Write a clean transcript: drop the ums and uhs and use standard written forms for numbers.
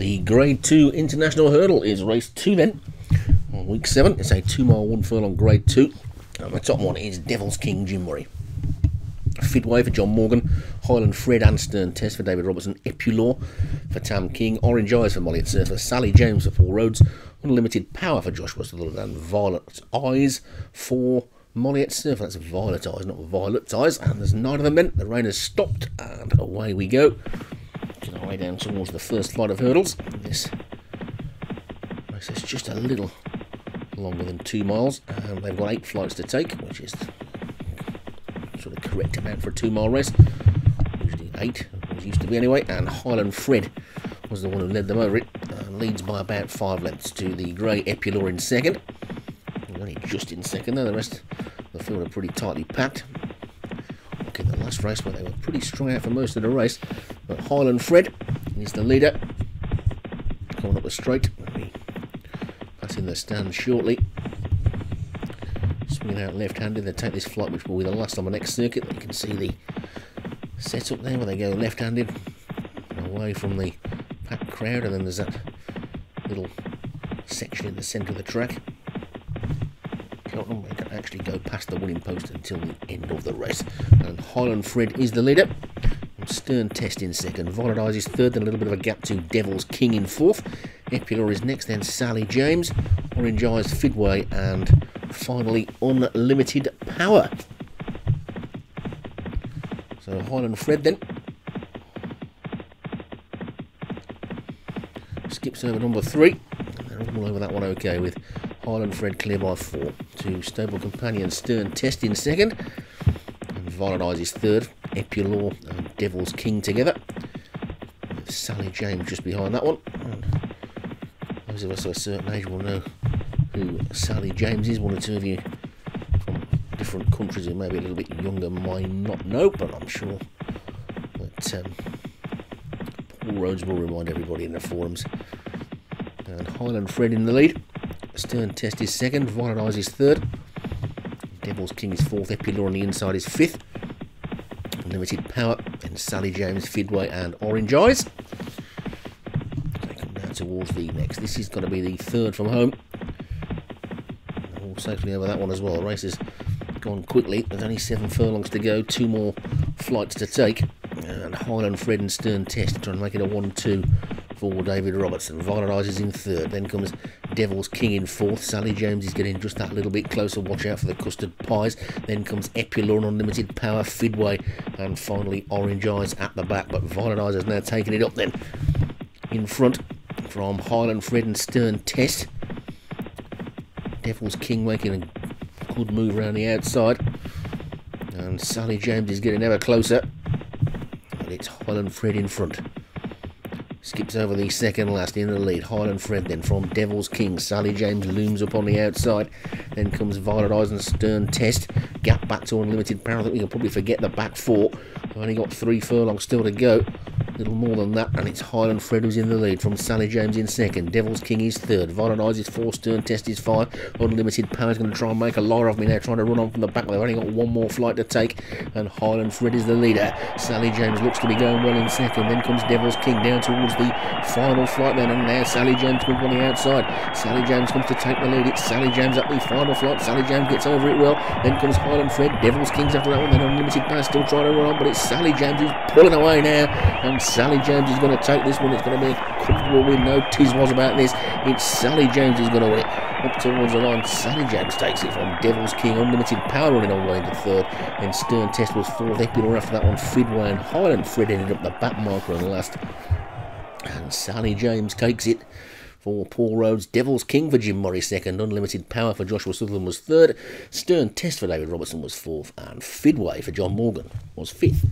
The Grade 2 International Hurdle is race 2 then, on week 7. It's a 2 mile, 1 furlong Grade 2. And the top one is Devil's King, Jim Murray. Fidway for John Morgan, Highland Fred and Stern Test for David Robertson, Epilor for Tam King, Orange Eyes for Molliett Surfer, Sally James for Four Roads, Unlimited Power for Joshua Sutherland, Violet Eyes for Molliett Surfer. That's Violet Eyes, not Violet Eyes. And there's 9 of them then. The rain has stopped and away we go. Making our way down towards the first flight of hurdles. This race is just a little longer than 2 miles, and they've got 8 flights to take, which is sort of correct amount for a 2 mile race. Usually 8, it used to be anyway, and Highland Fred was the one who led them over it. Leads by about 5 lengths to the grey Epilor in second. Only just in second though, the rest of the field are pretty tightly packed. Okay, the last race where they were pretty strong out for most of the race, but Highland Fred is the leader. Coming up the straight, passing the stand shortly. Swinging out left-handed, they take this flight, which will be the last on the next circuit. You can see the setup there where they go left-handed away from the packed crowd, and then there's that little section in the centre of the track. They can actually go past the winning post until the end of the race. And Highland Fred is the leader. Stern Test in second. Violet Eyes is third, then a little bit of a gap to Devil's King in fourth. Epilor is next, then Sally James, Orange Eyes, Fidway, and finally Unlimited Power. So Highland Fred then skips over number 3. They're all over that one okay, with Highland Fred clear by 4 to Stable Companion Stern Test in second, and Violet Eyes is third. Epilor and Devil's King together, with Sally James just behind that one. And those of us of a certain age will know who Sally James is. One or two of you from different countries who may be a little bit younger might not know, but I'm sure that Paul Rhodes will remind everybody in the forums. And Highland Fred in the lead. Stern Test is second, Violet Eyes is third, Devil's King is fourth, Epilor on the inside is fifth, Unlimited Power, and Sally James, Fidway and Orange Eyes. They come down towards the next. This is going to be the third from home. All safely over that one as well. The race has gone quickly. There's only 7 furlongs to go, 2 more flights to take. And Highland Fred and Stern Test trying to make it a 1-2 for David Robertson. Violet Eyes is in third. Then comes Devil's King in fourth. Sally James is getting just that little bit closer. Watch out for the custard pies. Then comes Epilor and Unlimited Power, Fidway, and finally Orange Eyes at the back. But Violet Eyes has now taken it up then. In front from Highland Fred and Stern Test. Devil's King making a good move around the outside. And Sally James is getting ever closer. But it's Highland Fred in front. Skips over the second last in the lead. Highland Fred then from Devil's King. Sally James looms up on the outside. Then comes Violet Eyes and Stern Test. Gap back to Unlimited Power. I think we can probably forget the back 4. We've only got 3 furlongs still to go. A little more than that. And it's Highland Fred who's in the lead from Sally James in second. Devil's King is third. Violet Eyes is 4. Stern Test is 5. Unlimited Power is going to try and make a liar of me now. Trying to run on from the back. They've only got 1 more flight to take. And Highland Fred is the leader. Sally James looks to be going well in second. Then comes Devil's King down towards the final flight then, and now Sally James comes on the outside. Sally James comes to take the lead. It's Sally James up the final flight. Sally James gets over it well. Then comes Highland Fred. Devil's King's after that one. Then Unlimited Power still trying to run on, but it's Sally James who's pulling away now, and Sally James is going to take this one. It's going to be a comfortable win. No tiz-was about this. It's Sally James who's going to win it. Up towards the line, Sally James takes it from Devil's King. Unlimited Power running all the way into third. Then Stern Test was fourth. Epilor after that one, Fidway and Highland Fred ended up the back marker on the last. And Sally James takes it for Paul Rhodes. Devil's King for Jim Murray second. Unlimited Power for Joshua Sutherland was third. Stern Test for David Robertson was fourth. And Fidway for John Morgan was fifth.